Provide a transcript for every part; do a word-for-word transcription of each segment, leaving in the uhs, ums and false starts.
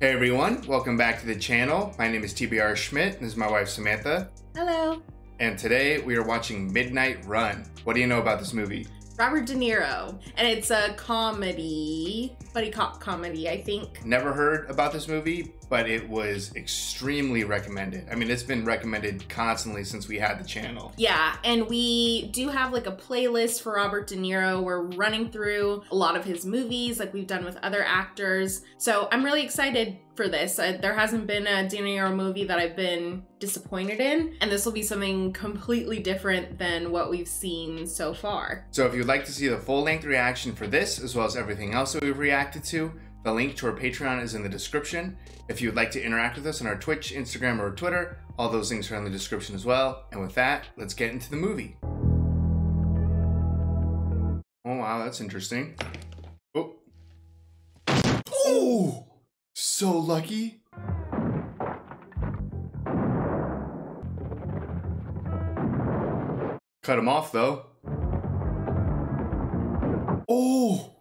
Hey everyone, welcome back to the channel. My name is T B R Schmitt, and this is my wife Samantha. Hello. And today we are watching Midnight Run. What do you know about this movie? Robert De Niro, and it's a comedy, buddy cop comedy, I think. Never heard about this movie, but it was extremely recommended. I mean, it's been recommended constantly since we had the channel. Yeah, and we do have like a playlist for Robert De Niro. We're running through a lot of his movies like we've done with other actors. So I'm really excited for this. Uh, there hasn't been a De Niro movie that I've been disappointed in, and this will be something completely different than what we've seen so far. So if you'd like to see the full-length reaction for this, as well as everything else that we've reacted to, the link to our Patreon is in the description. If you'd like to interact with us on our Twitch, Instagram, or Twitter, all those links are in the description as well. And with that, let's get into the movie. Oh wow, that's interesting. Oh. Oh! So lucky. Cut him off though. Oh!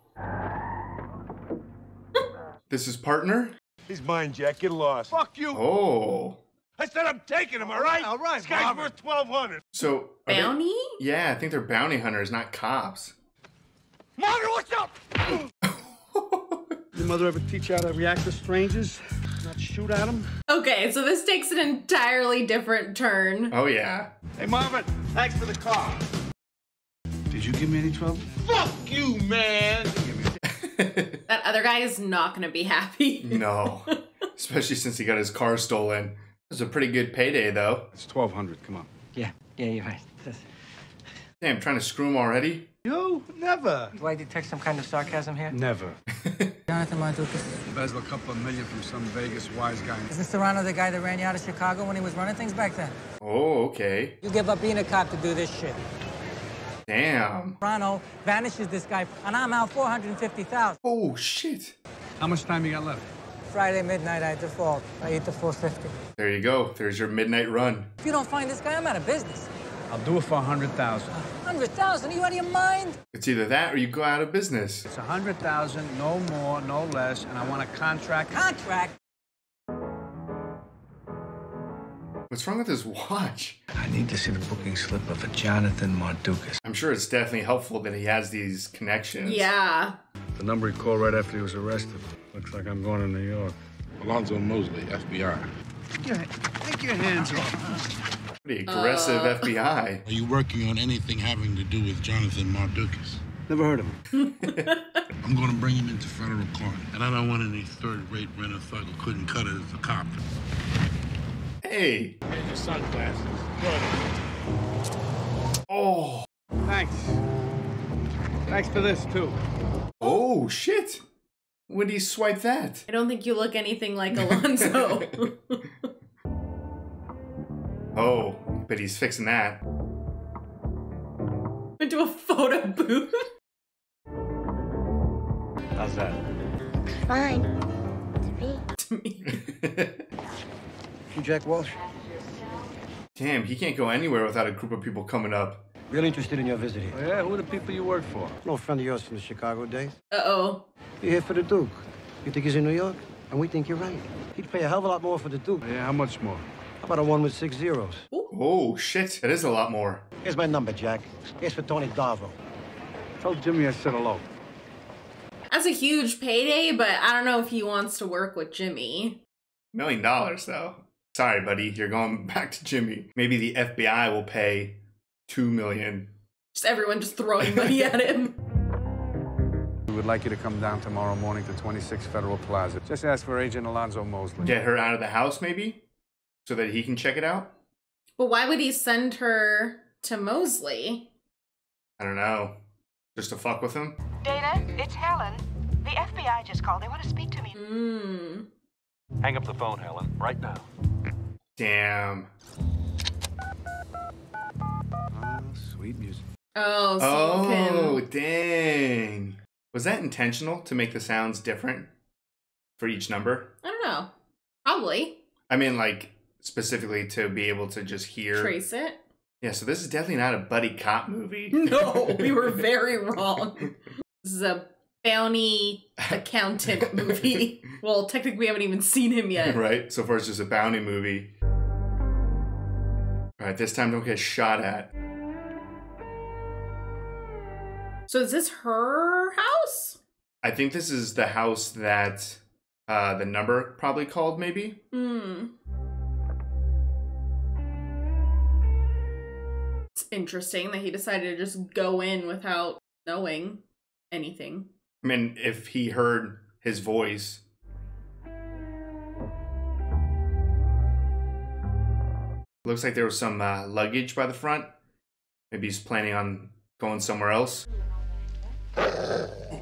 This is partner? He's mine, Jack. Get lost. Fuck you! Oh. I said I'm taking him, all right? All right, this guy's Robert. Worth twelve hundred. So. Bounty? They... Yeah, I think they're bounty hunters, not cops. Mother, what's up? Did your mother ever teach you how to react to strangers? Not shoot at them? Okay, so this takes an entirely different turn. Oh, yeah. Hey, Marvin, thanks for the car. Did you give me any trouble? Fuck you, man! That other guy is not gonna be happy. No, especially since he got his car stolen. It was a pretty good payday though. It's twelve hundred, come on. Yeah, yeah, you're right. Damn, trying to screw him already? No, never. Do I detect some kind of sarcasm here? Never. Jonathan Mardukas. Embezzle a couple of million from some Vegas wise guy. Isn't Serrano the guy that ran you out of Chicago when he was running things back then? Oh, okay. You give up being a cop to do this shit. Damn. Toronto vanishes this guy, and I'm out four hundred fifty thousand. Oh, shit. How much time you got left? Friday midnight, I default. I eat the four fifty. There you go. There's your midnight run. If you don't find this guy, I'm out of business. I'll do it for one hundred thousand. one hundred thousand? Are you out of your mind? It's either that or you go out of business. It's one hundred thousand, no more, no less, and I want a contract. Contract? What's wrong with his watch? I need to see the booking slip of a Jonathan Mardukas. I'm sure it's definitely helpful that he has these connections. Yeah. The number he called right after he was arrested. Looks like I'm going to New York. Alonzo Mosley, F B I. Yeah, take your hands off. Pretty aggressive uh. F B I. Are you working on anything having to do with Jonathan Mardukas? Never heard of him. I'm going to bring him into federal court, and I don't want any third-rate renter thug who couldn't cut it as a cop. Hey. And your sunglasses. Good. Oh. Thanks. Thanks for this, too. Oh, shit. When do you swipe that? I don't think you look anything like Alonzo. Oh, but he's fixing that. Went to a photo booth. How's that? Fine. To me. To me. Jack Walsh. Damn, he can't go anywhere without a group of people coming up. Really interested in your visit here. Oh, yeah, who are the people you work for? An old friend of yours from the Chicago days. Uh-oh. You're here for the Duke. You think he's in New York? And we think you're right. He'd pay a hell of a lot more for the Duke. Yeah, how much more? How about a one with six zeros? Ooh. Oh, shit. That is a lot more. Here's my number, Jack. Here's for Tony Darvo. Tell Jimmy I said hello. That's a huge payday, but I don't know if he wants to work with Jimmy. Million dollars, though. Sorry, buddy, you're going back to Jimmy. Maybe the F B I will pay two million. Just everyone just throwing money at him. We would like you to come down tomorrow morning to twenty-six Federal Plaza. Just ask for Agent Alonzo Mosley. Get her out of the house, maybe? So that he can check it out? But why would he send her to Mosley? I don't know. Just to fuck with him? Dana, it's Helen. The F B I just called. They want to speak to me. Mm. Hang up the phone, Helen, right now. Damn. Oh, sweet music. Oh, oh, dang. Was that intentional to make the sounds different for each number? I don't know. Probably. I mean, like, specifically to be able to just hear. Trace it. Yeah, so this is definitely not a buddy cop movie. No, we were very wrong. This is a bounty accountant movie. Well, technically, we haven't even seen him yet. Right. So far, it's just a bounty movie. All right, this time don't get shot at. So is this her house? I think this is the house that uh, the number probably called, maybe. Mm. It's interesting that he decided to just go in without knowing anything. I mean, if he heard his voice. Looks like there was some uh, luggage by the front. Maybe he's planning on going somewhere else. I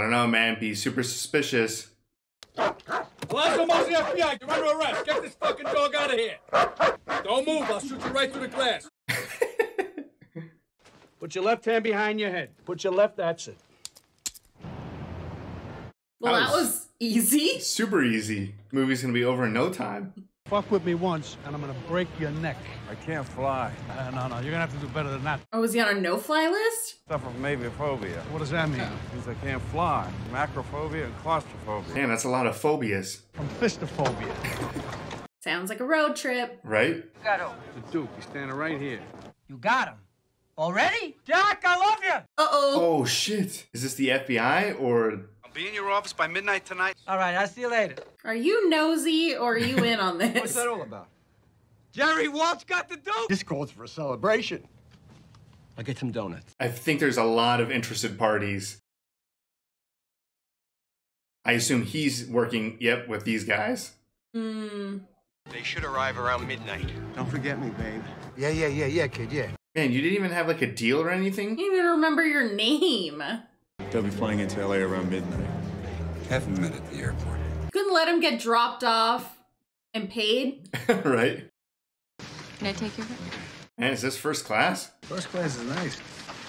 don't know, man. Be super suspicious. Alonzo Mosley, F B I, you're under arrest. Get this fucking dog out of here. Don't move. I'll shoot you right through the glass. Put your left hand behind your head. Put your left, that's it. Well, that was, that was easy. Super easy. Movie's gonna be over in no time. Fuck with me once, and I'm gonna break your neck. I can't fly. Uh, no, no, you're gonna have to do better than that. Oh, is he on a no-fly list? Suffer from aviophobia. What does that mean? It means I can't fly. Macrophobia and claustrophobia. Damn, that's a lot of phobias. From fistophobia. Sounds like a road trip. Right? Got him. The Duke, he's standing right here. You got him. Already? Jack, I love you! Uh-oh. Oh, shit. Is this the F B I, or...? Be in your office by midnight tonight. All right, I'll see you later. Are you nosy or are you in on this? What's that all about? Jerry Walsh got the dope. This calls for a celebration. I'll get some donuts. I think there's a lot of interested parties. I assume he's working, yep, with these guys. Hmm. They should arrive around midnight. Don't forget me, babe. Yeah, yeah, yeah, yeah, kid, yeah. Man, you didn't even have like a deal or anything? You didn't even remember your name. They'll be flying into L A around midnight. Have him met at the airport. Couldn't let him get dropped off and paid. Right. Can I take your book? Man, is this first class? First class is nice.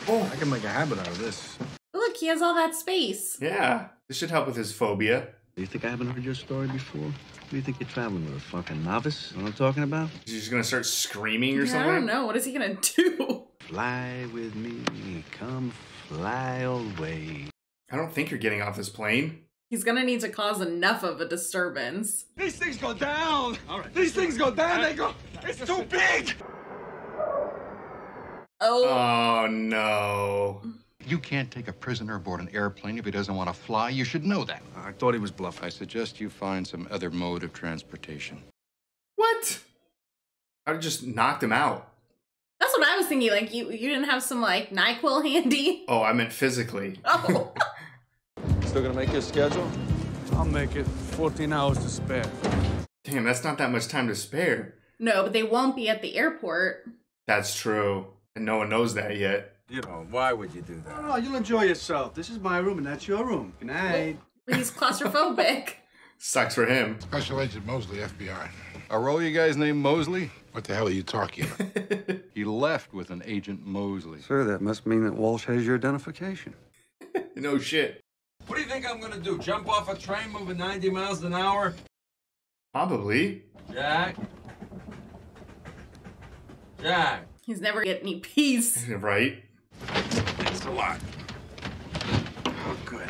Oh, I can make a habit out of this. Look, he has all that space. Yeah, this should help with his phobia. Do you think I haven't heard your story before? What do you think you're traveling with, a fucking novice? You know what I'm talking about? Is he just gonna start screaming or yeah, something? I don't know. What is he gonna do? Fly with me, come. Fly away. I don't think you're getting off this plane. He's gonna need to cause enough of a disturbance. These things go down. All right. These things go down. They go. It's too big. Oh. Oh no. You can't take a prisoner aboard an airplane if he doesn't want to fly. You should know that. I thought he was bluffing. I suggest you find some other mode of transportation. What? I just knocked him out. That's what I was thinking, like, you you didn't have some, like, NyQuil handy? Oh, I meant physically. Oh. Still gonna make your schedule? I'll make it. fourteen hours to spare. Damn, that's not that much time to spare. No, but they won't be at the airport. That's true. And no one knows that yet. You know, why would you do that? No, no, you'll enjoy yourself. This is my room and that's your room. Good night. Well, he's claustrophobic. Sucks for him. Special Agent Mosley, F B I. Are all you guys named Mosley? What the hell are you talking about? He left with an Agent Mosley. Sir, that must mean that Walsh has your identification. No shit. What do you think I'm gonna do? Jump off a train moving ninety miles an hour? Probably. Jack. Jack. He's never getting any peace. Right? Thanks a lot. Oh, good.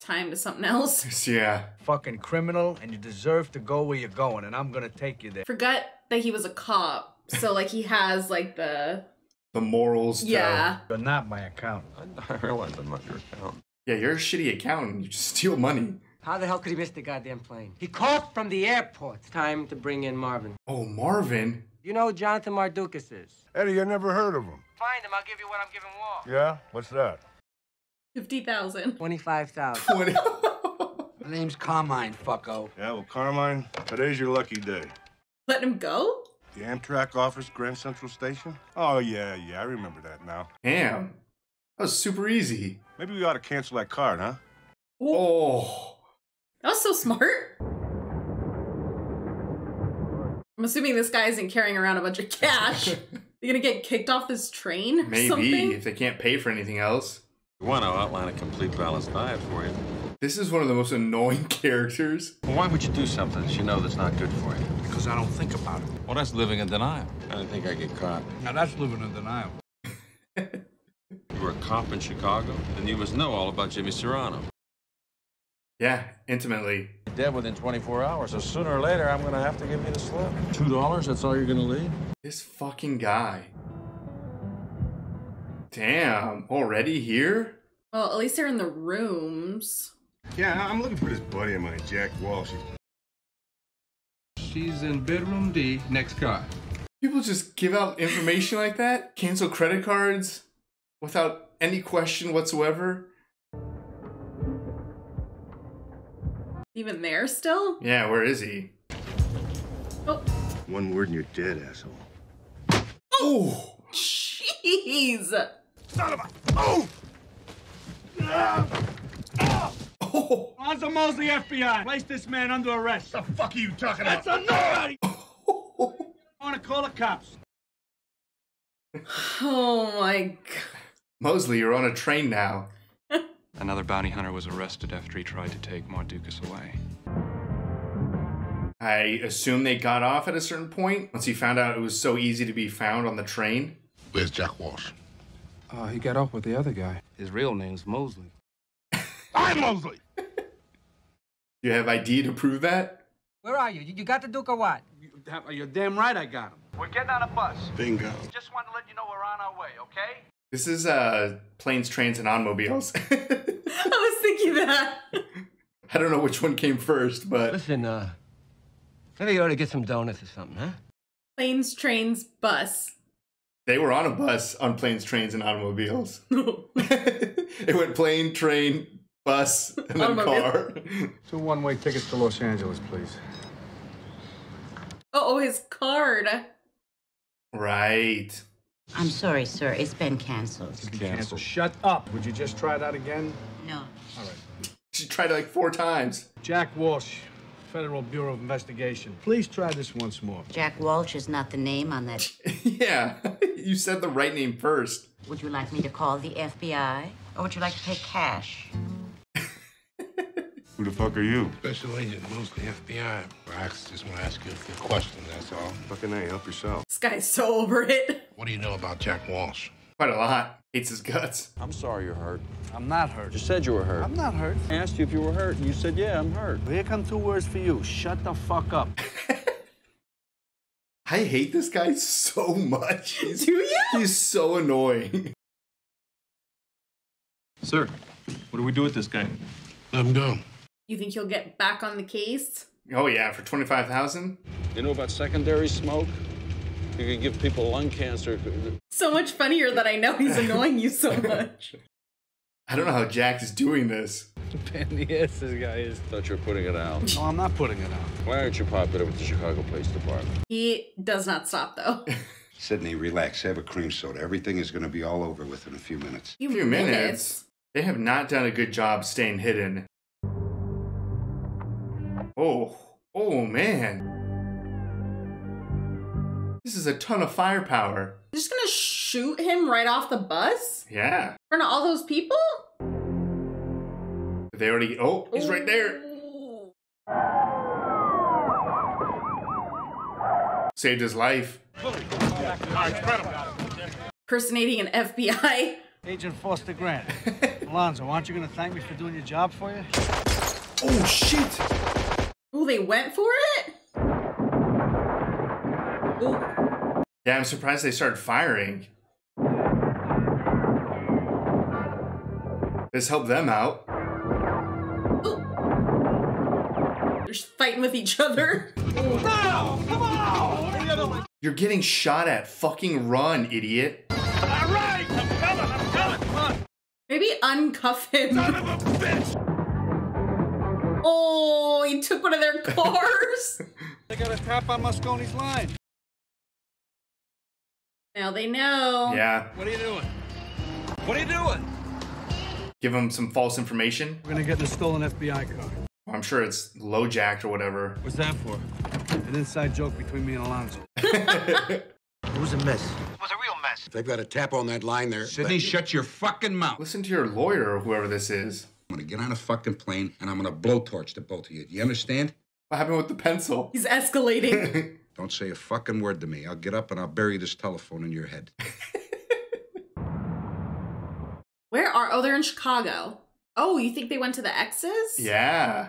Time to something else. Yeah. Fucking criminal, and you deserve to go where you're going, and I'm gonna take you there. Forgot that he was a cop, so like he has like the the morals. Yeah. You're not my accountant. I realize I'm not your accountant. Yeah, you're a shitty accountant. You just steal money. How the hell could he miss the goddamn plane? He called from the airport. It's time to bring in Marvin. Oh, Marvin. You know who Jonathan Mardukas is? Eddie, I never heard of him. Find him. I'll give you what I'm giving Walt. Yeah. What's that? fifty thousand. twenty-five thousand. twenty. My name's Carmine, fucko. Yeah, well, Carmine, today's your lucky day. Let him go? The Amtrak office, Grand Central Station? Oh, yeah, yeah, I remember that now. Damn. That was super easy. Maybe we ought to cancel that card, huh? Ooh. Oh. That was so smart. I'm assuming this guy isn't carrying around a bunch of cash. You're going to get kicked off this train? Maybe, or something? If they can't pay for anything else. You want to outline a complete balanced diet for you. This is one of the most annoying characters. Well, why would you do something that you know that's not good for you? Because because I don't think about it. Well, that's living in denial. I don't think I get caught. Now, that's living in denial. You were a cop in Chicago, and you must know all about Jimmy Serrano. Yeah, intimately. Dead within twenty-four hours, so sooner or later, I'm going to have to give you the slip. Two dollars, that's all you're going to leave? This fucking guy. Damn, already here? Well, at least they're in the rooms. Yeah, I'm looking for this buddy of mine, Jack Walsh. She's in bedroom D, next car. People just give out information like that? Cancel credit cards without any question whatsoever? Even there still? Yeah, where is he? Oh. One word and you're dead, asshole. Oh! Jeez! Son of a... Oh! Oh! Alonzo Mosley, F B I. Place this man under arrest. The fuck are you talking about? That's a nobody! Oh. I want to call the cops. Oh my God. Mosley, you're on a train now. Another bounty hunter was arrested after he tried to take Mardukas away. I assume they got off at a certain point once he found out it was so easy to be found on the train. Where's Jack Walsh? Uh, he got off with the other guy. His real name's Mosley. I'm Mosley! You have I D to prove that? Where are you? You got the Duke or what? You're damn right I got him. We're getting on a bus. Bingo. Just wanted to let you know we're on our way, okay? This is uh, Planes, Trains, and Automobiles. I was thinking that. I don't know which one came first, but... Listen, uh, maybe you ought to get some donuts or something, huh? Planes, Trains, Bus. They were on a bus on Planes, Trains, and Automobiles. It went plane, train, bus, and then car. Two one-way tickets to Los Angeles, please. Uh-oh, his card. Right. I'm sorry, sir. It's been canceled. It's been canceled. Shut up. Would you just try that again? No. All right. She tried it like four times. Jack Walsh, Federal Bureau of Investigation. Please try this once more. Jack Walsh is not the name on that. Yeah. You said the right name first. Would you like me to call the F B I? Or would you like to pay cash? Who the fuck are you? Special agent, mostly F B I. I just want to ask you a few questions, that's all. Fucking A, help yourself. This guy's so over it. What do you know about Jack Walsh? Quite a lot. Hates his guts. I'm sorry you're hurt. I'm not hurt. You said you were hurt. I'm not hurt. I asked you if you were hurt, and you said, yeah, I'm hurt. Here come two words for you. Shut the fuck up. I hate this guy so much. He's, do you? He's so annoying. Sir, what do we do with this guy? Let him go. You think he'll get back on the case? Oh yeah, for twenty-five thousand dollars? You know about secondary smoke? You can give people lung cancer. So much funnier that I know he's annoying you so much. I don't know how Jack is doing this. Pain in the ass this guy is. Thought you were putting it out. No, I'm not putting it out. Why aren't you popular with the Chicago Police Department? He does not stop though. Sydney, relax. Have a cream soda. Everything is going to be all over within a few minutes. A few minutes? They have not done a good job staying hidden. Oh, oh man. This is a ton of firepower. You're just gonna shoot him right off the bus? Yeah. In front of all those people? They already, oh, he's Ooh. Right there. Saved his life. Impersonating an F B I. Agent Foster Grant. Alonzo, aren't you gonna thank me for doing your job for you? Oh shit. Oh, they went for it? Ooh. Yeah, I'm surprised they started firing. This helped them out. Ooh. They're fighting with each other. No! Come on! You're getting shot at. Fucking run, idiot. All right! I'm coming! I'm coming! Come on! Maybe uncuff him. Son of a bitch! Oh, he took one of their cars. They got a tap on Moscone's line. Now they know. Yeah. What are you doing? What are you doing? Give him some false information. We're gonna get the stolen F B I car. I'm sure it's low-jacked or whatever. What's that for? An inside joke between me and Alonzo. It was a mess. It was a real mess. They've got a tap on that line there. Sydney, shut your fucking mouth. Listen to your lawyer or whoever this is. I'm gonna get on a fucking plane and I'm gonna blowtorch the both of you. Do you understand? What happened with the pencil? He's escalating. Don't say a fucking word to me. I'll get up and I'll bury this telephone in your head. Where are, oh, they're in Chicago. Oh, you think they went to the exes? Yeah.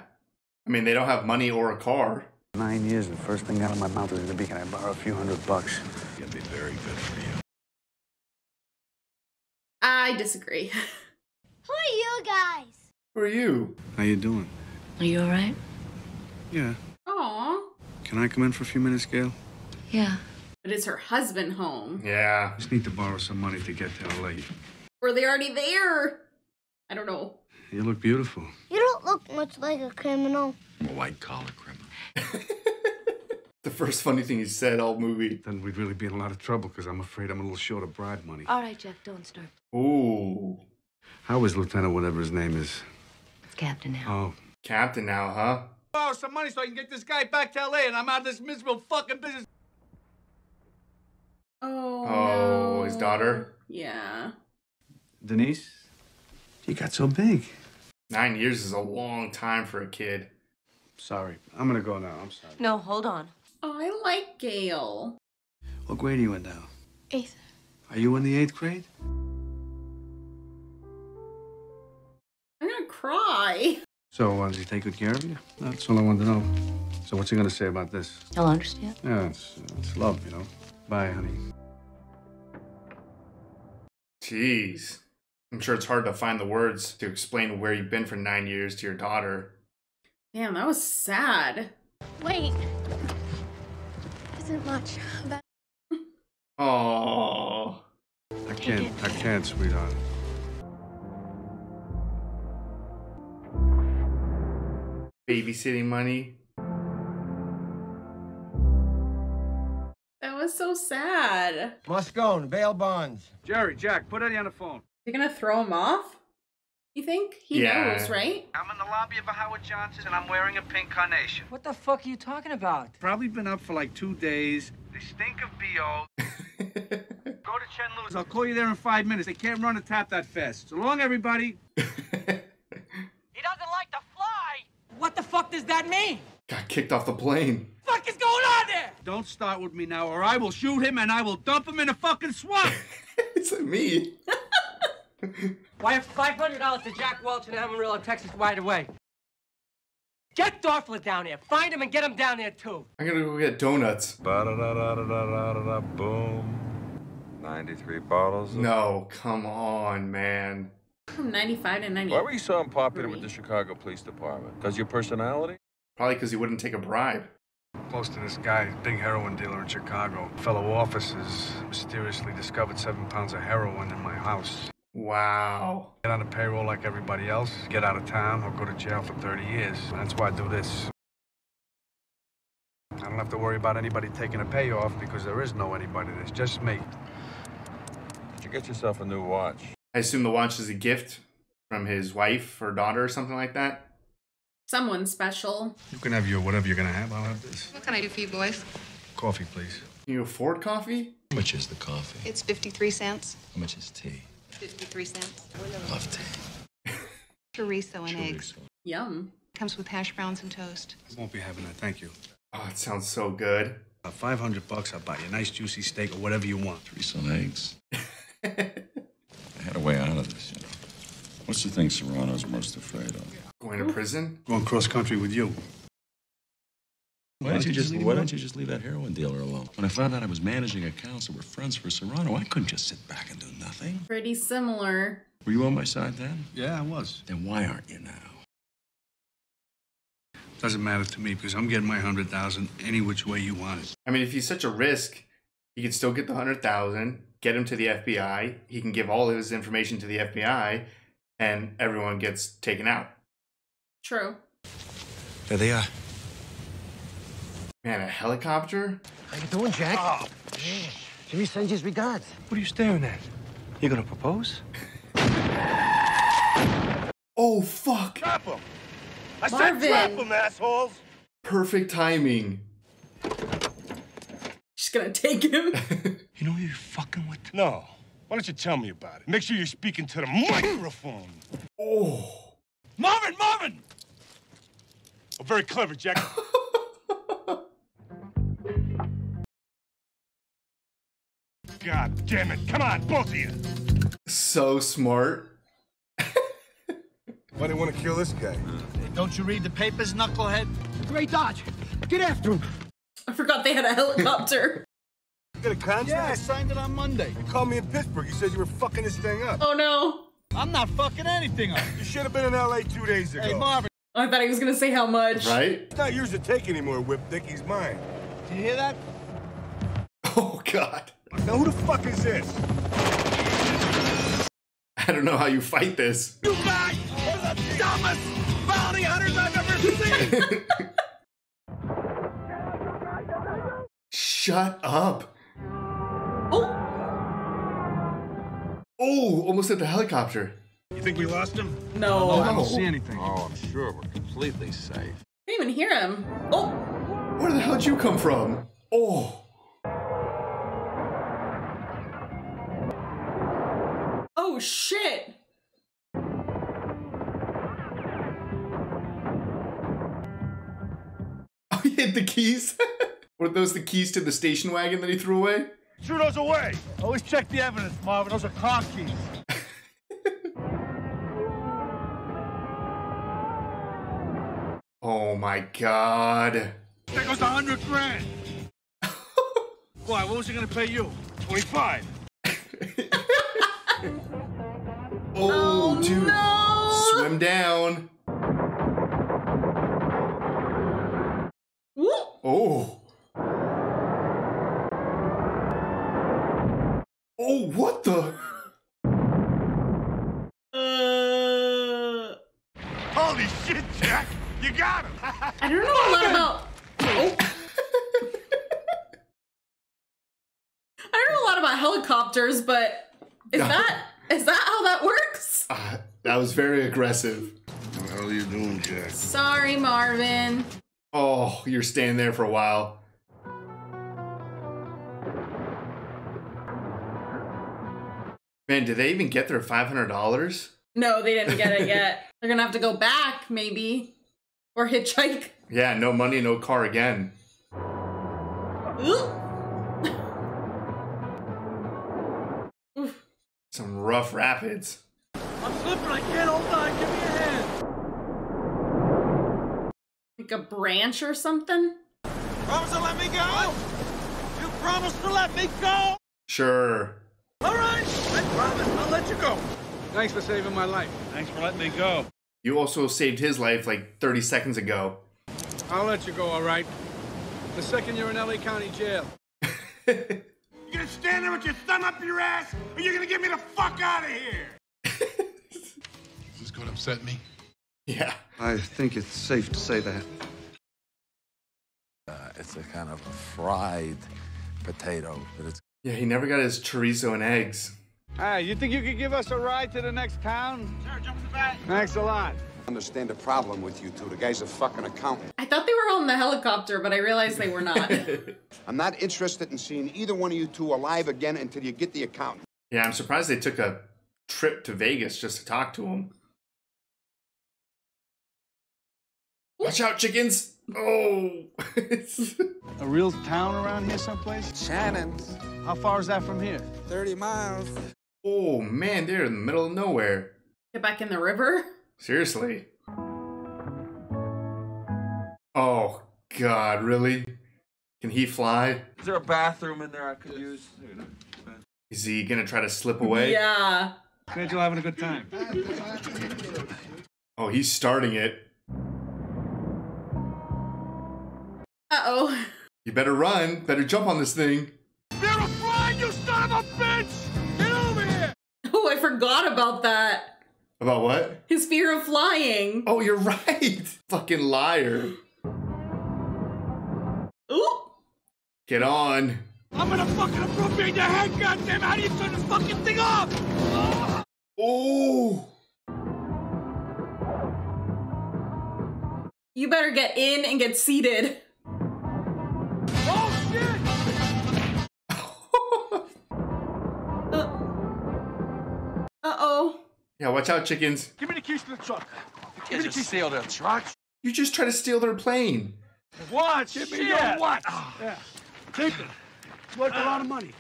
I mean, they don't have money or a car. Nine years, the first thing out of my mouth is gonna be, can I borrow a few hundred bucks? It'll be very good for you. I disagree. Who are you guys? Who are you? How you doing? Are you all right? Yeah. Aw. Can I come in for a few minutes, Gail? Yeah. But is her husband home? Yeah. Just need to borrow some money to get to L A. Were they already there? I don't know. You look beautiful. You don't look much like a criminal. I'm a white-collar criminal. The first funny thing he said all movie. Then we'd really be in a lot of trouble because I'm afraid I'm a little short of bride money. All right, Jeff, don't start. Ooh. How is Lieutenant whatever his name is? It's Captain now. Oh. Captain now, huh? Borrow some money so I can get this guy back to L A and I'm out of this miserable fucking business. Oh, Oh, no. His daughter? Yeah. Denise, you got so big. Nine years is a long time for a kid. Sorry. I'm gonna go now. I'm sorry. No, hold on. Oh, I like Gail. What grade are you in now? Eighth. Are you in the eighth grade? I'm gonna cry. So, uh, does he take good care of you? That's all I wanted to know. So what's he gonna say about this? He'll understand. Yeah, it's, it's love, you know. Bye, honey. Jeez. I'm sure it's hard to find the words to explain where you've been for nine years to your daughter. Damn, that was sad. Wait. Isn't much about... Aww. I can't, I can't, sweetheart. Babysitting money. That was so sad. Moscone, bail bonds. Jerry, Jack, put Eddie on the phone. You're gonna throw him off? You think? He yeah. knows, right? I'm in the lobby of a Howard Johnson's and I'm wearing a pink carnation. What the fuck are you talking about? Probably been up for like two days. They stink of B O Go to Chen Lu's. I'll call you there in five minutes. They can't run a tap that fast. So long, everybody. He doesn't like to fly. What the fuck does that mean? Got kicked off the plane. What the fuck is going on there? Don't start with me now or I will shoot him and I will dump him in a fucking swamp. It's like me. Wire five hundred dollars to Jack Walsh in Amarillo, Texas, right away. Get Dorfler down here. Find him and get him down there, too. I'm gonna go get donuts. Ba-da-da-da-da-da-da-da-boom. ninety-three bottles. No, come on, man. From ninety-five to ninety-eight. Why were you so unpopular with the Chicago Police Department? Because your personality? Probably because you wouldn't take a bribe. Close to this guy, big heroin dealer in Chicago. Fellow officers mysteriously discovered seven pounds of heroin in my house. Wow. Get on the payroll like everybody else, get out of town, or go to jail for thirty years. That's why I do this. I don't have to worry about anybody taking a payoff because there is no anybody. There's just me. Did you get yourself a new watch? I assume the watch is a gift from his wife or daughter or something like that. Someone special. You can have your whatever you're going to have. I'll have this. What can I do for you boys? Coffee, please. Can you afford coffee? How much is the coffee? It's fifty-three cents. How much is tea? fifty-three cents. Love tea. Chorizo and Chorizo. Eggs. Yum. Comes with hash browns and toast. I won't be having that, thank you. Oh, it sounds so good. Uh, five hundred bucks, I'll buy you a nice juicy steak or whatever you want. Chorizo and eggs. I had a way out of this, you know. What's the thing Serrano's most afraid of? Going to prison? Going cross-country with you. Why, why, don't, you just, why don't, don't you just leave that heroin dealer alone? When I found out I was managing accounts that were friends for Serrano, I couldn't just sit back and do nothing. Pretty similar. Were you on my side then? Yeah, I was. Then why aren't you now? Doesn't matter to me because I'm getting my one hundred thousand any which way you want it. I mean, if he's such a risk, he can still get the one hundred thousand, get him to the F B I, he can give all of his information to the F B I, and everyone gets taken out. True. There they are. Man, a helicopter? How you doing, Jack? Oh, man. Jimmy sends his regards. What are you staring at? You gonna propose? Oh, fuck! Trap him! I Marvin. said trap him, assholes! Perfect timing. She's gonna take him? You know who you're fucking with? No. Why don't you tell me about it? Make sure you're speaking to the microphone. Oh. Marvin, Marvin! Oh, very clever, Jack. damn it. Come on, both of you. So smart. Why do you want to kill this guy? Don't you read the papers, knucklehead? Great dodge. Get after him. I forgot they had a helicopter. You got a contract? Yeah, I signed it on Monday. You called me in Pittsburgh. You said you were fucking this thing up. Oh, no. I'm not fucking anything up. You should have been in L A two days ago. Hey, Marvin. I thought he was going to say how much. Right? It's not yours to take anymore, Whip Dick. He's mine. Did you hear that? Oh, God. Now, who the fuck is this? I don't know how you fight this. You guys are the dumbest bounty hunters I've ever seen. Shut up. Oh. Oh, almost hit the helicopter. You think we lost him? No. Oh, I don't see anything. Oh, I'm sure we're completely safe. I didn't even hear him. Oh. Where the hell did you come from? Oh. Oh, shit. Oh, he hit the keys? Were those the keys to the station wagon that he threw away? Threw those away. Always check the evidence, Marvin. Those are car keys. Oh, my God. That goes a hundred grand. Why, what was he going to pay you? twenty-five. Oh, oh, dude, no. Swim down. Whoop. Oh. Oh, what the? Uh. Holy shit, Jack. You got him. I don't know a lot about. Oh. I don't know a lot about helicopters, but is that... Is that how that works? Uh, that was very aggressive. How are you doing, Jack? Sorry, Marvin. Oh, you're staying there for a while. Man, did they even get their five hundred dollars? No, they didn't get it yet. They're going to have to go back, maybe. Or hitchhike. Yeah, no money, no car again. Ooh. Some rough rapids. I'm slipping, I can't hold on, give me a hand. Like a branch or something? Promise to let me go? You promise to let me go? Sure. All right, I promise, I'll let you go. Thanks for saving my life. Thanks for letting me go. You also saved his life like thirty seconds ago. I'll let you go, all right? The second you're in L A County Jail. You gonna stand there with your thumb up your ass, or you're gonna get me the fuck out of here? Is this gonna upset me? Yeah. I think it's safe to say that. Uh, it's a kind of a fried potato, but it's... Yeah, he never got his chorizo and eggs. Hey, you think you could give us a ride to the next town? Sure, jump to the back. Thanks a lot. I understand the problem with you two. The guy's a fucking accountant. I thought they were on the helicopter, but I realized they were not. I'm not interested in seeing either one of you two alive again until you get the accountant. Yeah, I'm surprised they took a trip to Vegas just to talk to him. Ooh. Watch out, chickens! Oh! A real town around here someplace? Shannon's. How far is that from here? thirty miles. Oh, man, they're in the middle of nowhere. Get back in the river? Seriously. Oh, God, really? Can he fly? Is there a bathroom in there I could use? Is he gonna try to slip away? Yeah. Glad you're having a good time. Oh, he's starting it. Uh-oh. You better run. Better jump on this thing. They're a fly, you son of a bitch! Get over here! Oh, I forgot about that. About what? His fear of flying. Oh, you're right. Fucking liar. Ooh. Get on. I'm gonna fucking appropriate your head, goddamn. How do you turn this fucking thing off? Ah. Oh. You better get in and get seated. Oh, shit. uh. Uh-oh. Yeah, watch out, chickens. Give me the keys to the truck. The keys Give me the keys steal their truck. You just try to steal their plane. What? Give me your what? Oh. Yeah. Take it. It's worth uh, a lot of money.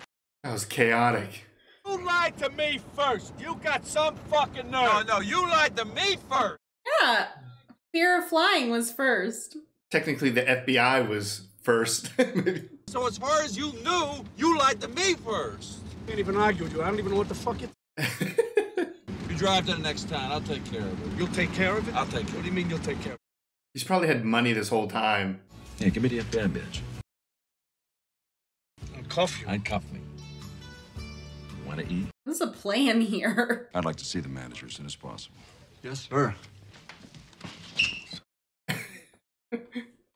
That was chaotic. You lied to me first. You got some fucking nerve. No, no, you lied to me first. Yeah. Fear of flying was first. Technically, the F B I was first. So as far as you knew, you lied to me first. I can't even argue with you. I don't even know what the fuck you... You drive to the next town. I'll take care of it. You'll take care of it? I'll take care of it. What do you mean you'll take care of it? He's probably had money this whole time. Yeah, give me the F B I, bitch. I'll cuff you. I'd cuff me. Want to eat? What's the plan here? I'd like to see the manager as soon as possible. Yes, sir.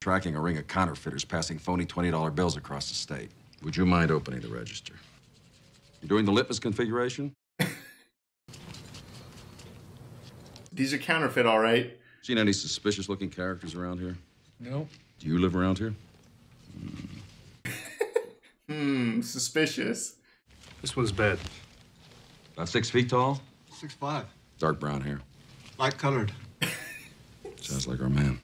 Tracking a ring of counterfeiters passing phony twenty dollar bills across the state. Would you mind opening the register? You're doing the litmus configuration? These are counterfeit, all right. Seen any suspicious looking characters around here? No. Do you live around here? Hmm, hmm suspicious. This one's bad. About six feet tall? Six five. Dark brown hair. Light colored. Sounds like our man.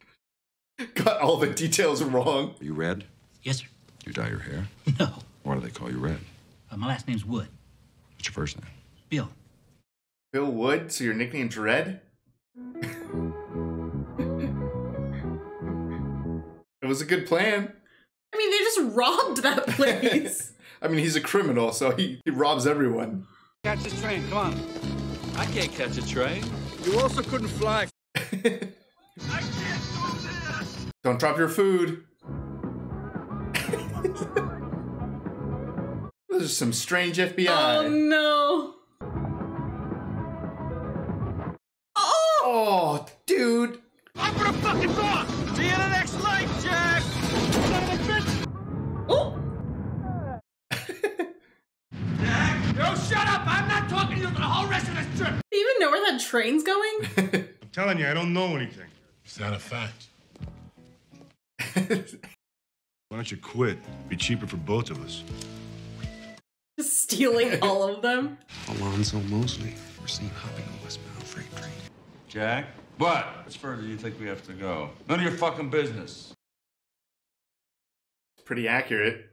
Got all the details wrong. Are you red? Yes, sir. You dye your hair? No. Why do they call you red? Uh, my last name's Wood. What's your first name? Bill. Bill Wood? So your nickname's Red? It was a good plan. I mean, they just robbed that place. I mean, he's a criminal, so he, he robs everyone. Catch the train, come on. I can't catch a train. You also couldn't fly. I can't do this! Don't drop your food. Those are some strange F B I. Oh, no. Oh! Oh, dude. I'm gonna fucking fuck! See you in the next life, Jack! Son of a bitch! Oh! Jack! No, shut up! I'm not talking to you for the whole rest of this trip! Do you even know where that train's going? I'm telling you, I don't know anything. It's not a fact. Why don't you quit? It'd be cheaper for both of us. Just stealing all of them? Alonzo Mosley. We're seen hopping a westbound freight train. Jack? What? Which further do you think we have to go? None of your fucking business. Pretty accurate.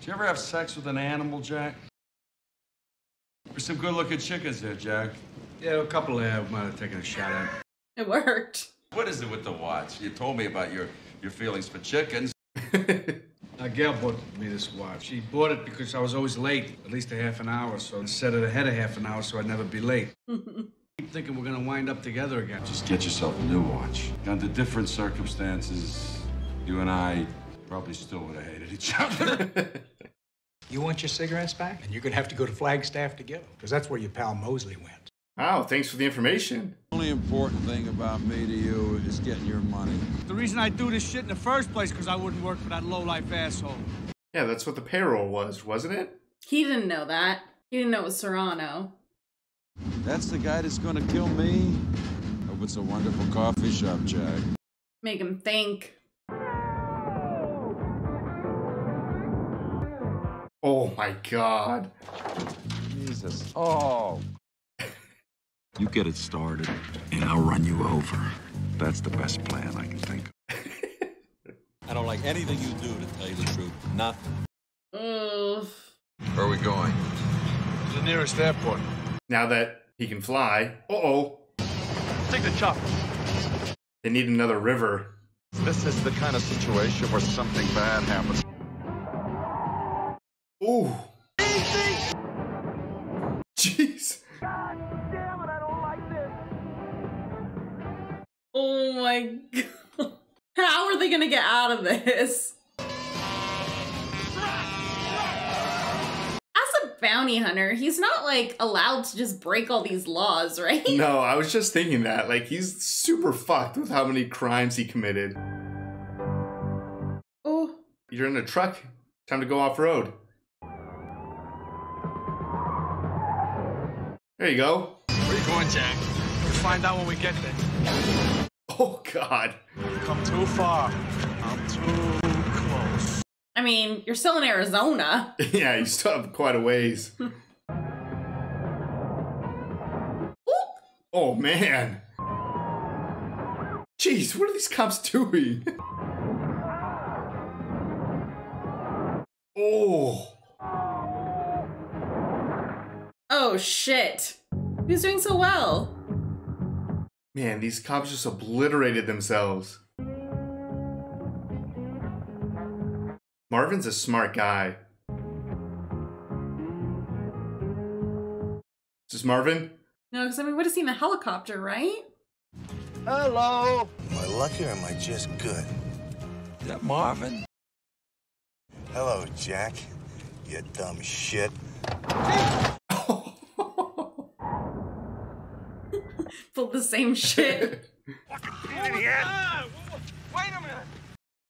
Did you ever have sex with an animal, Jack? There's some good-looking chickens there, Jack. Yeah, a couple of them might have taken a shot at. It worked. What is it with the watch? You told me about your, your feelings for chickens. Now, Gail bought me this watch. She bought it because I was always late, at least a half an hour or so, and set it ahead of half an hour so I'd never be late. Keep thinking we're gonna wind up together again. Just get yourself a new watch. Under different circumstances, you and I probably still would have hated each other. You want your cigarettes back? And you're gonna have to go to Flagstaff to get them, because that's where your pal Mosley went. Wow, thanks for the information. The only important thing about me to you is getting your money. The reason I do this shit in the first place because I wouldn't work for that lowlife asshole. Yeah, that's what the payroll was, wasn't it? He didn't know that. He didn't know it was Serrano. That's the guy that's gonna kill me? Oh, it's a wonderful coffee shop, Jack. Make him think. Oh my God. Jesus. Oh. You get it started, and I'll run you over. That's the best plan I can think of. I don't like anything you do, to tell you the truth. Nothing. Ugh. Where are we going? To the nearest airport. Now that he can fly, uh-oh. Take the chopper. They need another river. This is the kind of situation where something bad happens. Ooh. Easy. Jeez. God damn it, I don't like this. Oh my God. How are they gonna get out of this? Bounty hunter, he's not like allowed to just break all these laws, right? No, I was just thinking that, like, he's super fucked with how many crimes he committed. Oh, you're in a truck, time to go off-road. There you go. Where are you going, Jack? We'll find out when we get there. Oh God, you've come too far. I'm too close. I mean, you're still in Arizona. Yeah, you still have quite a ways. Oh, man. Jeez, what are these cops doing? Oh. Oh shit. Who's doing so well? Man, these cops just obliterated themselves. Marvin's a smart guy. Is this Marvin? No, because I mean, we would have seen the helicopter, right? Hello. Am I lucky or am I just good? Is that Marvin? Hello, Jack. You dumb shit. Pulled the same shit. Fucking idiot. Wait a minute.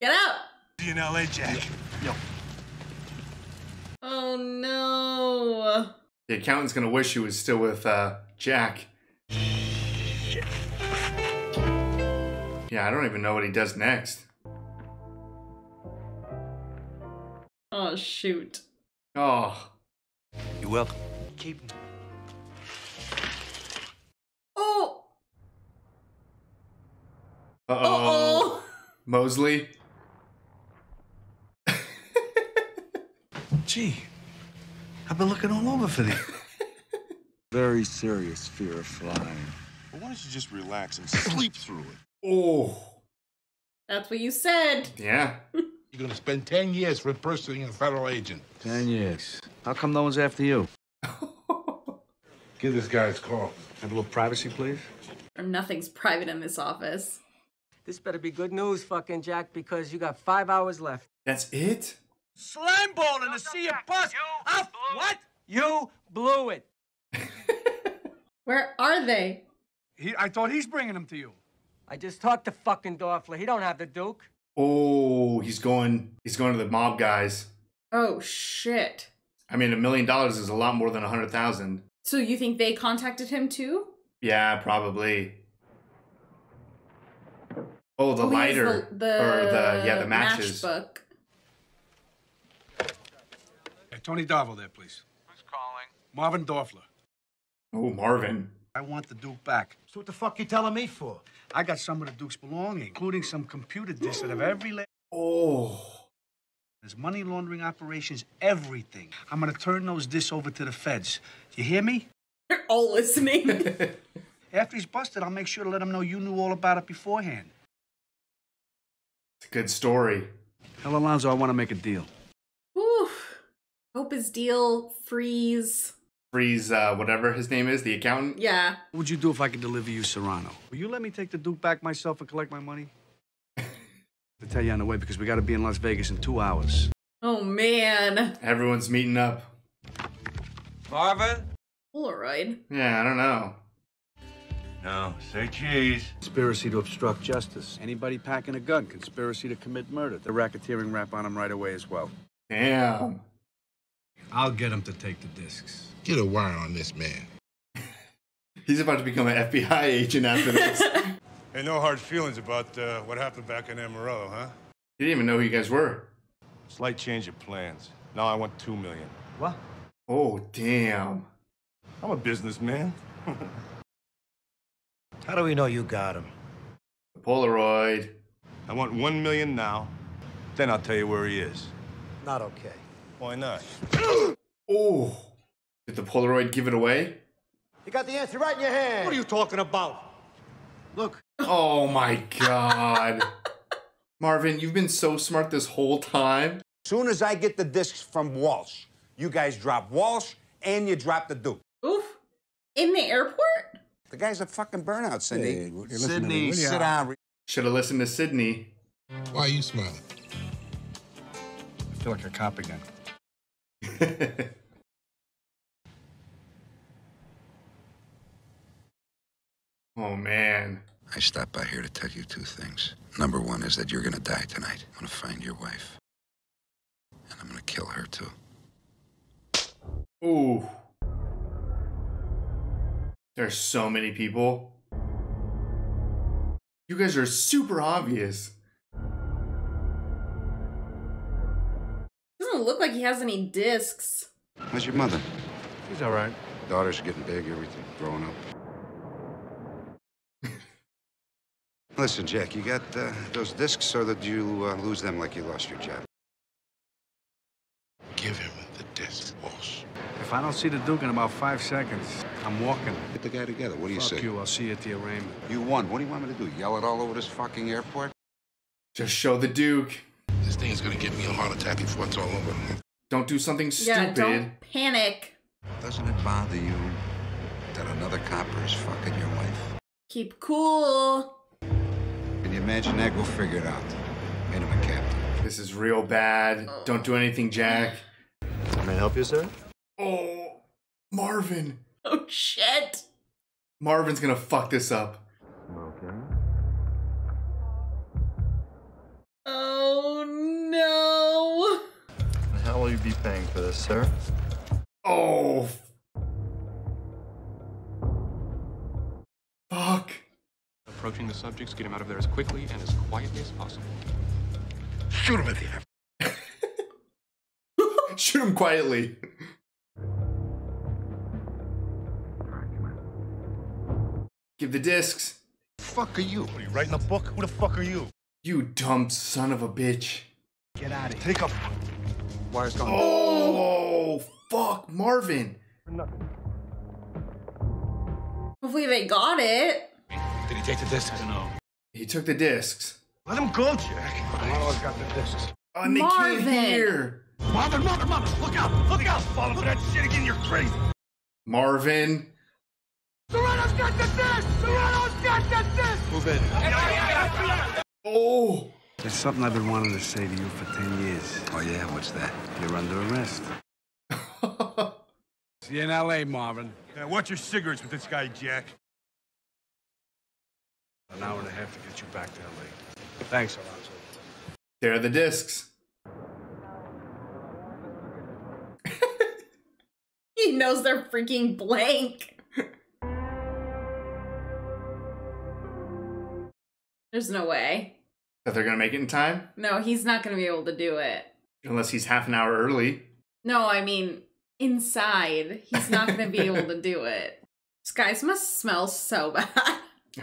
Get out. You in L A, Jack? Yo. Yo. Oh no. The accountant's gonna wish he was still with uh, Jack. Shit. Yeah, I don't even know what he does next. Oh shoot. Oh. You're welcome. Keep. Oh. Uh oh. Uh-oh. Mosley. Gee, I've been looking all over for these. Very serious fear of flying. Well, why don't you just relax and sleep through it? Oh. That's what you said. Yeah. You're going to spend ten years reversing a federal agent. ten years. How come no one's after you? Give this guy his call. Have a little privacy, please. Nothing's private in this office. This better be good news, fucking Jack, because you got five hours left. That's it? Slime balling to see your bus. You what? You blew it. Where are they? He, I thought he's bringing them to you. I just talked to fucking Dorfler. He don't have the Duke. Oh, he's going, he's going to the mob guys. Oh, shit. I mean, a million dollars is a lot more than a hundred thousand. So you think they contacted him too? Yeah, probably. Oh, the oh, lighter. The, the, or the, yeah, the matches. Matchbook. Hey, Tony Darvo there, please. Who's calling? Marvin Dorfler. Oh, Marvin. I want the Duke back. So what the fuck you telling me for? I got some of the Duke's belongings, including some computer disks that have every la- Oh. There's money laundering operations, everything. I'm gonna turn those disks over to the feds. You hear me? They're all listening. After he's busted, I'll make sure to let him know you knew all about it beforehand. It's a good story. Tell Alonzo I want to make a deal. Ooh. Hope his deal freeze. Freeze, uh, whatever his name is, the accountant? Yeah. What would you do if I could deliver you Serrano? Will you let me take the Duke back myself and collect my money? I'll tell you on the way because we got to be in Las Vegas in two hours. Oh, man. Everyone's meeting up. Marvin? Polaroid. Yeah, I don't know. No, say cheese. Conspiracy to obstruct justice. Anybody packing a gun. Conspiracy to commit murder. The racketeering rap on him right away as well. Damn. I'll get him to take the discs. Get a wire on this man. He's about to become an F B I agent after this. Hey, no hard feelings about uh, what happened back in Amarillo, huh? You didn't even know who you guys were. Slight change of plans. Now I want two million. What? Oh, damn. I'm a businessman. How do we know you got him? Polaroid. I want one million now. Then I'll tell you where he is. Not okay. Why not? Oh, did the Polaroid give it away? You got the answer right in your hand. What are you talking about? Look. Oh my God. Marvin, you've been so smart this whole time. As soon as I get the discs from Walsh, you guys drop Walsh and you drop the Duke. Oof. In the airport? The guy's a fucking burnout, Sydney. Hey, Sydney, Sydney sit down. Should have listened to Sydney. Why are you smiling? I feel like a cop again. Oh man. I stopped by here to tell you two things. Number one is that you're gonna die tonight. I'm gonna find your wife. And I'm gonna kill her too. Ooh. There's so many people. You guys are super obvious. Doesn't look like he has any discs. How's your mother? She's all right. Daughter's getting big, everything, growing up. Listen, Jack, you got uh, those discs so that you uh, lose them like you lost your job. Give him the discs, Walsh. If I don't see the Duke in about five seconds, I'm walking. Get the guy together. What do you say? Fuck you. I'll see you at the arraignment. You won. What do you want me to do? Yell it all over this fucking airport? Just show the Duke. This thing is going to give me a heart attack before it's all over. Don't do something stupid. Yeah, don't panic. Doesn't it bother you that another copper is fucking your wife? Keep cool. Can you imagine that? We'll figure it out. Minimum captain. This is real bad. Oh. Don't do anything, Jack. Can I help you, sir? Oh, Marvin. Oh, shit. Marvin's gonna fuck this up. Okay. Oh, no. How will you be paying for this, sir? Oh. Fuck. Approaching the subjects, get him out of there as quickly and as quietly as possible. Shoot him at the end. Shoot him quietly. Give the discs. Fuck are you? What are you writing a book? Who the fuck are you? You dumb son of a bitch. Get out of here. Take up. Wires gone. Oh, fuck, Marvin. Nothing. Hopefully they got it. Did he take the discs? I don't know. He took the discs. Let him go, Jack. Marvin's got the discs. Oh, and they Marvin. Can't hear. Marvin, Marvin, Marvin, look out. Look out. Follow that shit again. You're crazy. Marvin. Serrano's got the disc! Serrano's got the disc! Move in. Oh! There's something I've been wanting to say to you for ten years. Oh, yeah? What's that? You're under arrest. See you in L A, Marvin. Yeah, watch your cigarettes with this guy, Jack. An hour and a half to get you back to L A. Thanks, Alonzo. There are the discs. He knows they're freaking blank. There's no way. That they're going to make it in time? No, he's not going to be able to do it. Unless he's half an hour early. No, I mean, inside. He's not going to be able to do it. This guy's must smell so bad.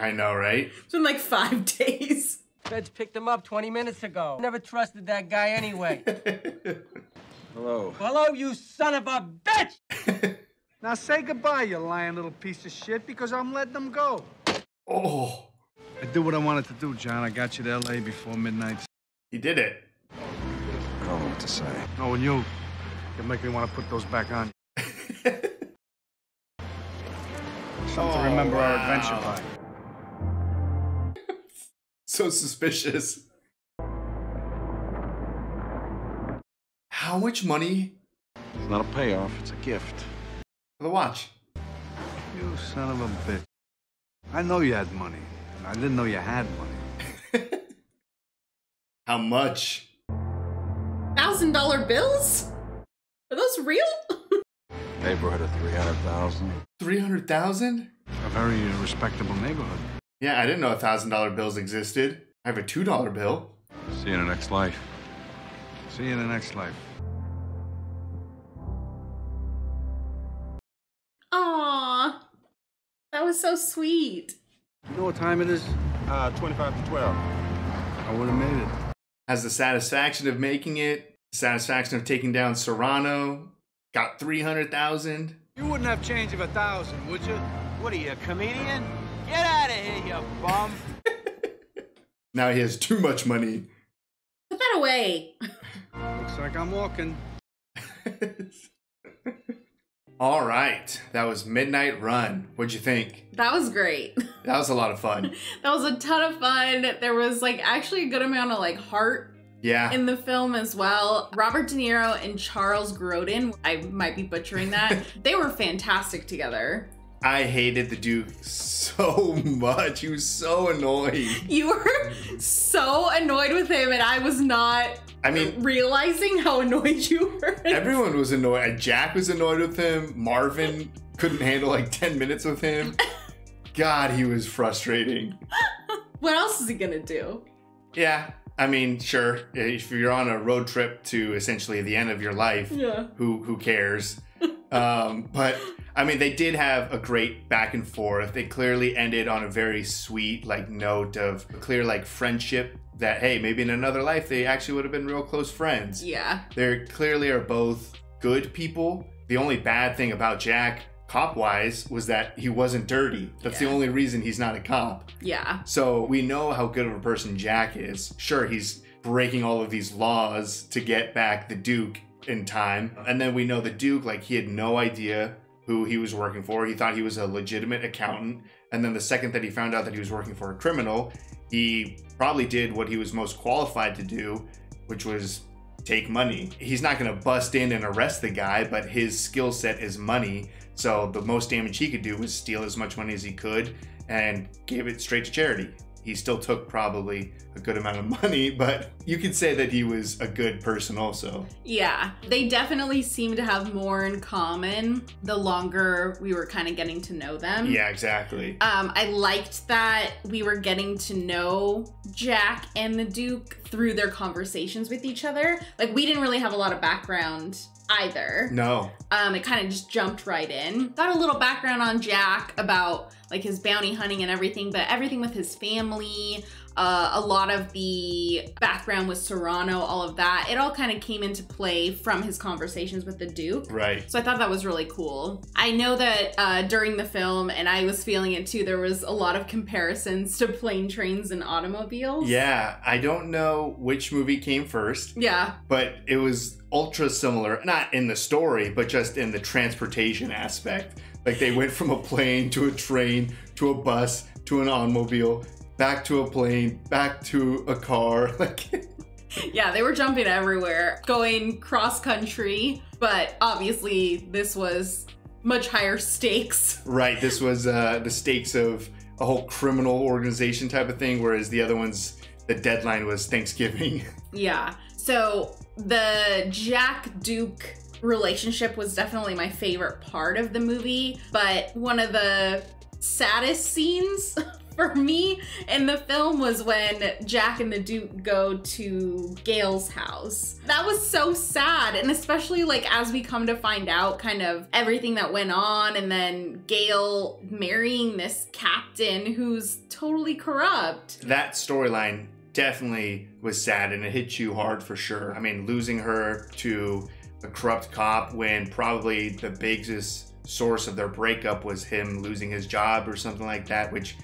I know, right? It's been like five days. Feds picked him up twenty minutes ago. Never trusted that guy anyway. Hello. Hello, you son of a bitch! Now say goodbye, you lying little piece of shit, because I'm letting them go. Oh. I did what I wanted to do, John. I got you to L A before midnight. He did it. I don't know what to say. No, and you, you make me want to put those back on. Something oh, to remember wow. our adventure by. So suspicious. How much money? It's not a payoff. It's a gift. For the watch. You son of a bitch. I know you had money. I didn't know you had money. How much? Thousand dollar bills? Are those real? Neighborhood of three hundred thousand. Three hundred thousand? A very respectable neighborhood. Yeah, I didn't know a thousand dollar bills existed. I have a two dollar bill. See you in the next life. See you in the next life. Aww, that was so sweet. You know what time it is? Uh, twenty-five to twelve. I would have made it. Has the satisfaction of making it, satisfaction of taking down Serrano, got three hundred thousand. You wouldn't have change of a thousand, would you? What are you, a comedian? Get out of here, you bum. Now he has too much money. Put that away. Looks like I'm walking. All right, that was Midnight Run. What'd you think? That was great. That was a lot of fun. That was a ton of fun. There was like actually a good amount of like heart yeah. in the film as well. Robert De Niro and Charles Grodin, I might be butchering that. They were fantastic together. I hated the Duke so much. He was so annoyed. You were so annoyed with him and I was not... I mean, realizing how annoyed you were. Everyone was annoyed. Jack was annoyed with him. Marvin couldn't handle like ten minutes with him. God, he was frustrating. What else is he gonna do? Yeah, I mean, sure. If you're on a road trip to essentially the end of your life, yeah. who who cares? um, but I mean, they did have a great back and forth. They clearly ended on a very sweet like note of a clear like friendship. That, hey, maybe in another life, they actually would have been real close friends. Yeah. They clearly are both good people. the only bad thing about Jack, cop-wise, was that he wasn't dirty. That's yeah. the only reason he's not a cop. Yeah. So we know how good of a person Jack is. Sure, he's breaking all of these laws to get back the Duke in time. And then we know the Duke, like, he had no idea who he was working for. He thought he was a legitimate accountant. And then the second that he found out that he was working for a criminal, he probably did what he was most qualified to do, which was take money. He's not going to bust in and arrest the guy, but his skill set is money. So the most damage he could do was steal as much money as he could and give it straight to charity. He still took probably a good amount of money, but you could say that he was a good person also. Yeah, they definitely seem to have more in common the longer we were kind of getting to know them. Yeah, exactly. Um, I liked that we were getting to know Jack and the Duke through their conversations with each other. Like, we didn't really have a lot of background either. No. Um, it kind of just jumped right in. Got a little background on Jack about like his bounty hunting and everything, but everything with his family, uh, a lot of the background with Serrano, all of that, it all kind of came into play from his conversations with the Duke. Right. So I thought that was really cool. I know that uh, during the film, and I was feeling it too, there was a lot of comparisons to plane, trains, and automobiles. Yeah, I don't know which movie came first. Yeah. But it was ultra similar, not in the story, but just in the transportation aspect. Like, they went from a plane to a train to a bus to an automobile, back to a plane, back to a car. Like, yeah, they were jumping everywhere, going cross country, but obviously this was much higher stakes. Right, this was uh, the stakes of a whole criminal organization type of thing, whereas the other ones, the deadline was Thanksgiving. Yeah, so the Jack-Duke relationship was definitely my favorite part of the movie, but one of the saddest scenes for me in the film was when Jack and the Duke go to Gail's house. That was so sad, and especially like as we come to find out kind of everything that went on, and then Gail marrying this captain who's totally corrupt. That storyline definitely was sad, and it hit you hard for sure. I mean, losing her to a corrupt cop when probably the biggest source of their breakup was him losing his job or something like that, which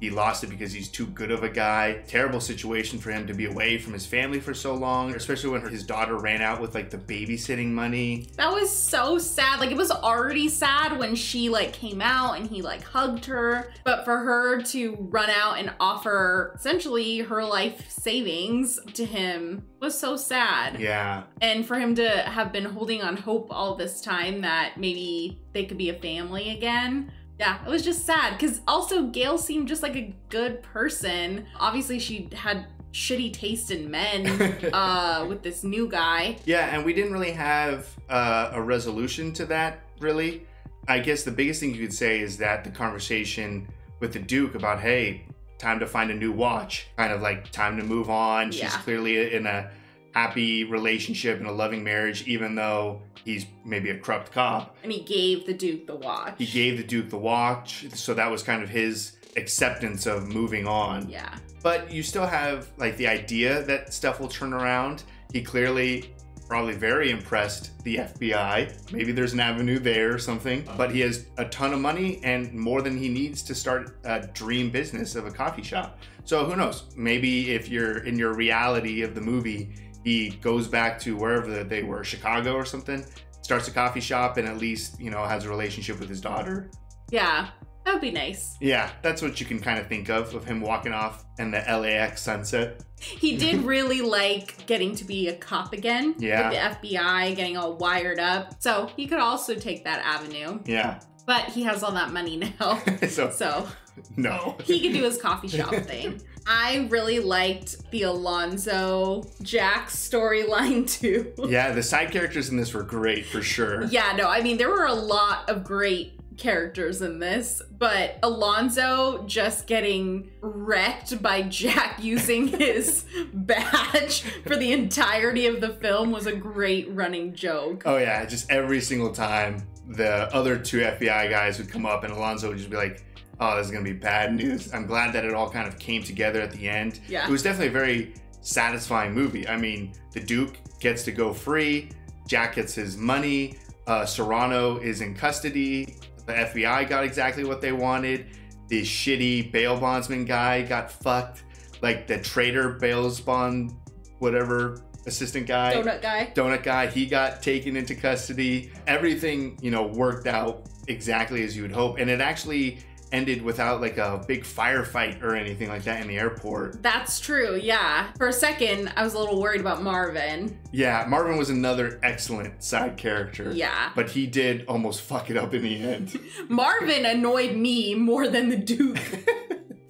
he lost it because he's too good of a guy. Terrible situation for him to be away from his family for so long, especially when his daughter ran out with like the babysitting money. That was so sad. Like, it was already sad when she like came out and he like hugged her, but for her to run out and offer essentially her life savings to him was so sad. Yeah. And for him to have been holding on hope all this time that maybe they could be a family again. Yeah, it was just sad because also Gail seemed just like a good person. Obviously, she had shitty taste in men uh, with this new guy. Yeah, and we didn't really have uh, a resolution to that, really. I guess the biggest thing you could say is that the conversation with the Duke about, hey, time to find a new watch, kind of like time to move on. Yeah. She's clearly in a happy relationship and a loving marriage, even though he's maybe a corrupt cop. And he gave the Duke the watch. He gave the Duke the watch. So that was kind of his acceptance of moving on. Yeah. But you still have like the idea that stuff will turn around. He clearly probably very impressed the F B I. Maybe there's an avenue there or something. But he has a ton of money and more than he needs to start a dream business of a coffee shop. So who knows? Maybe if you're in your reality of the movie, he goes back to wherever they were, Chicago or something, starts a coffee shop, and at least, you know, has a relationship with his daughter. Yeah, that would be nice. Yeah, that's what you can kind of think of, of him walking off in the L A X sunset. He did really like getting to be a cop again. Yeah. With the F B I, getting all wired up. So he could also take that avenue. Yeah. But he has all that money now. so, so no. He could do his coffee shop thing. I really liked the Alonzo Jack storyline too. Yeah, the side characters in this were great for sure. Yeah, no, I mean, there were a lot of great characters in this, but Alonzo just getting wrecked by Jack using his badge for the entirety of the film was a great running joke. Oh yeah, just every single time the other two F B I guys would come up and Alonzo would just be like, oh, this is going to be bad news. I'm glad that it all kind of came together at the end. Yeah. It was definitely a very satisfying movie. I mean, the Duke gets to go free. Jack gets his money. Uh, Serrano is in custody. The F B I got exactly what they wanted. The shitty bail bondsman guy got fucked. Like the traitor bail bond, whatever, assistant guy. Donut guy. Donut guy. He got taken into custody. Everything, you know, worked out exactly as you would hope. And it actually ended without like a big firefight or anything like that in the airport. That's true, yeah. For a second, I was a little worried about Marvin. Yeah, Marvin was another excellent side character. Yeah. But he did almost fuck it up in the end. Marvin annoyed me more than the Duke.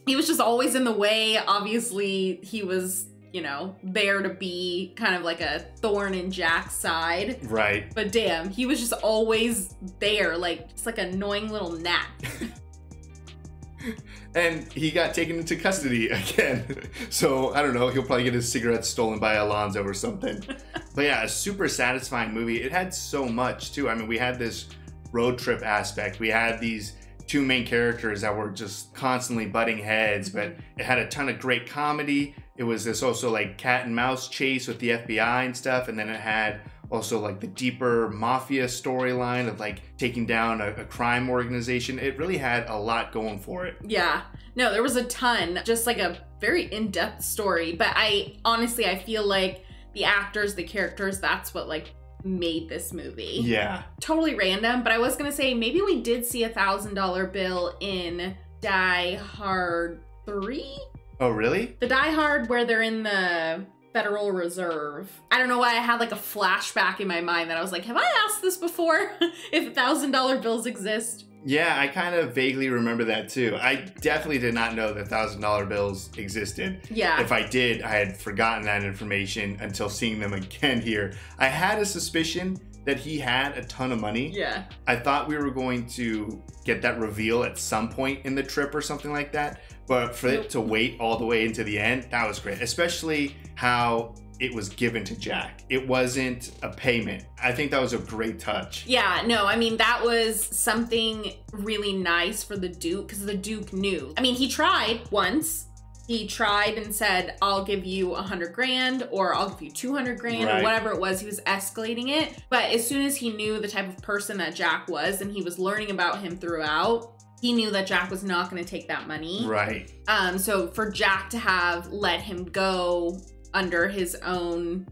He was just always in the way. Obviously, he was, you know, there to be kind of like a thorn in Jack's side. Right. But damn, he was just always there, like, just like an annoying little gnat. And he got taken into custody again. So, I don't know, he'll probably get his cigarettes stolen by Alonzo or something. But yeah, a super satisfying movie. It had so much, too. I mean, we had this road trip aspect. We had these two main characters that were just constantly butting heads, but it had a ton of great comedy. It was this also, like, cat and mouse chase with the F B I and stuff, and then it had also, like, the deeper mafia storyline of, like, taking down a, a crime organization. It really had a lot going for it. Yeah. No, there was a ton. Just, like, a very in-depth story. But I, honestly, I feel like the actors, the characters, that's what, like, made this movie. Yeah. Totally random. But I was going to say, maybe we did see a thousand dollar bill in Die Hard three? Oh, really? The Die Hard where they're in the Federal Reserve. I don't know why I had like a flashback in my mind that I was like, have I asked this before? If thousand dollar bills exist? Yeah, I kind of vaguely remember that too. I definitely did not know that thousand dollar bills existed. Yeah. If I did, I had forgotten that information until seeing them again here. I had a suspicion that he had a ton of money. Yeah. I thought we were going to get that reveal at some point in the trip or something like that. But for it to wait all the way into the end, that was great. Especially how it was given to Jack. It wasn't a payment. I think that was a great touch. Yeah, no, I mean, that was something really nice for the Duke, because the Duke knew. I mean, he tried once. He tried and said, I'll give you a hundred grand or I'll give you two hundred grand, right, or whatever it was. He was escalating it. But as soon as he knew the type of person that Jack was, and he was learning about him throughout, he knew that Jack was not going to take that money. Right. Um, so for Jack to have let him go under his own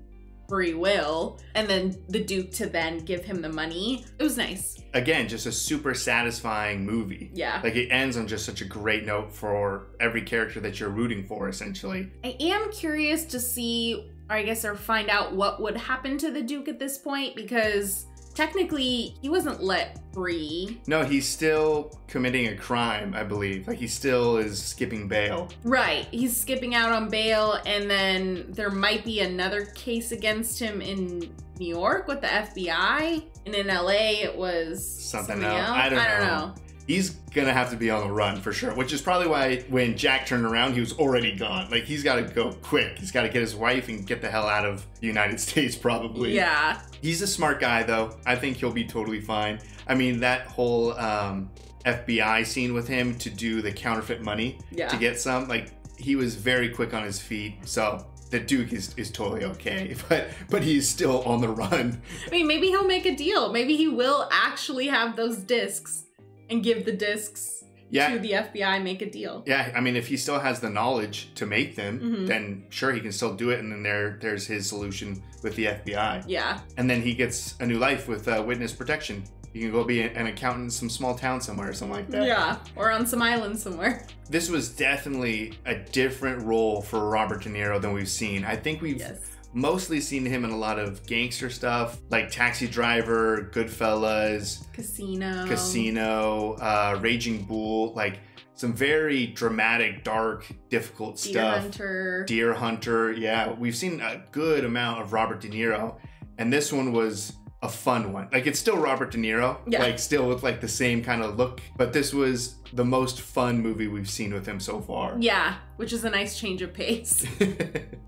free will, and then the Duke to then give him the money, it was nice. Again, just a super satisfying movie. Yeah. Like, it ends on just such a great note for every character that you're rooting for, essentially. I am curious to see, or I guess, or find out what would happen to the Duke at this point, because technically, he wasn't let free. No, he's still committing a crime, I believe. Like, he still is skipping bail. Right. He's skipping out on bail, and then there might be another case against him in New York with the F B I. And in L A, it was something, something else. else. I don't I don't know. know. He's gonna have to be on the run for sure, which is probably why when Jack turned around, he was already gone. Like, he's gotta go quick. He's gotta get his wife and get the hell out of the United States, probably. Yeah. He's a smart guy, though. I think he'll be totally fine. I mean, that whole um, F B I scene with him to do the counterfeit money, yeah, to get some, like, he was very quick on his feet, so the Duke is, is totally okay, but but he's still on the run. I mean, maybe he'll make a deal. Maybe he will actually have those discs and give the discs, yeah, to the F B I, make a deal. Yeah, I mean, if he still has the knowledge to make them, mm-hmm, then sure, he can still do it, and then there, there's his solution with the F B I. Yeah. And then he gets a new life with uh, witness protection. You can go be an accountant in some small town somewhere or something like that. Yeah, or on some island somewhere. This was definitely a different role for Robert De Niro than we've seen. I think we've, yes, mostly seen him in a lot of gangster stuff, like Taxi Driver, Goodfellas, Casino, Casino, uh, Raging Bull, like some very dramatic, dark, difficult stuff. Deer Hunter. Deer Hunter, yeah. We've seen a good amount of Robert De Niro, and this one was a fun one. Like, it's still Robert De Niro, yeah, like still with like the same kind of look, but this was the most fun movie we've seen with him so far. Yeah, which is a nice change of pace.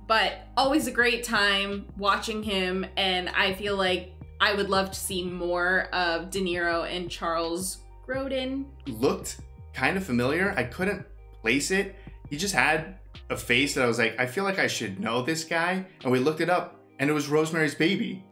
But always a great time watching him, and I feel like I would love to see more of De Niro and Charles Grodin. Looked kind of familiar. I couldn't place it. He just had a face that I was like, I feel like I should know this guy. And we looked it up, and it was Rosemary's Baby.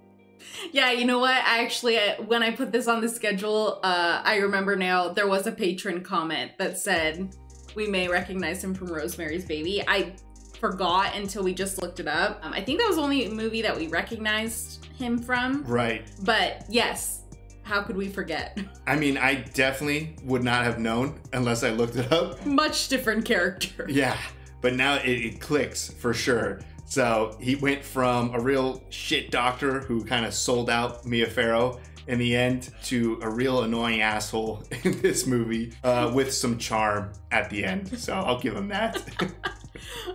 Yeah, you know what? I actually, when I put this on the schedule, uh, I remember now there was a patron comment that said we may recognize him from Rosemary's Baby. I forgot until we just looked it up. Um, I think that was the only movie that we recognized him from. Right. But yes, how could we forget? I mean, I definitely would not have known unless I looked it up. Much different character. Yeah, but now it, it clicks for sure. So he went from a real shit doctor who kind of sold out Mia Farrow in the end to a real annoying asshole in this movie uh, with some charm at the end. So I'll give him that.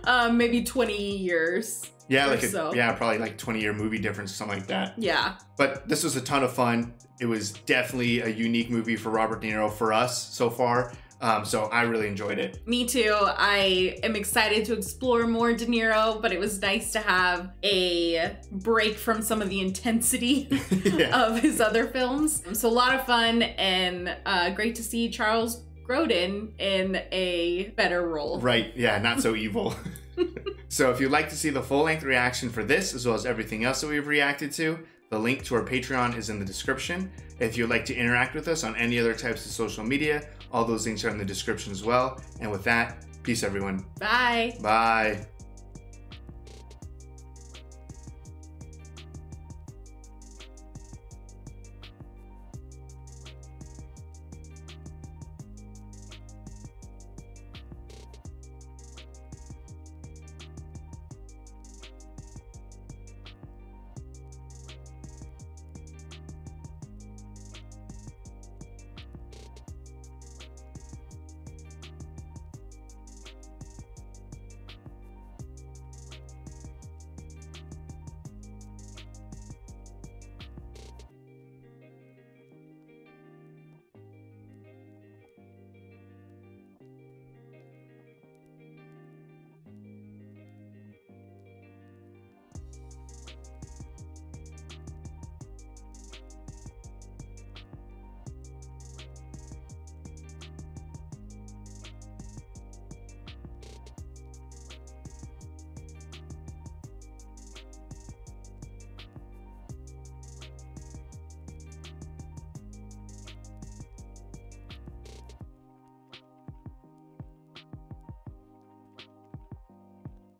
um, maybe twenty years. Yeah, like a, so. yeah, probably like twenty year movie difference, something like that. Yeah. But this was a ton of fun. It was definitely a unique movie for Robert De Niro for us so far. Um, so I really enjoyed it. Me too. I am excited to explore more De Niro, but it was nice to have a break from some of the intensity yeah. of his other films. So a lot of fun, and uh, great to see Charles Grodin in a better role. Right. Yeah. Not so evil. So if you'd like to see the full length reaction for this, as well as everything else that we've reacted to, the link to our Patreon is in the description. If you'd like to interact with us on any other types of social media, all those links are in the description as well. And with that, peace, everyone. Bye. Bye.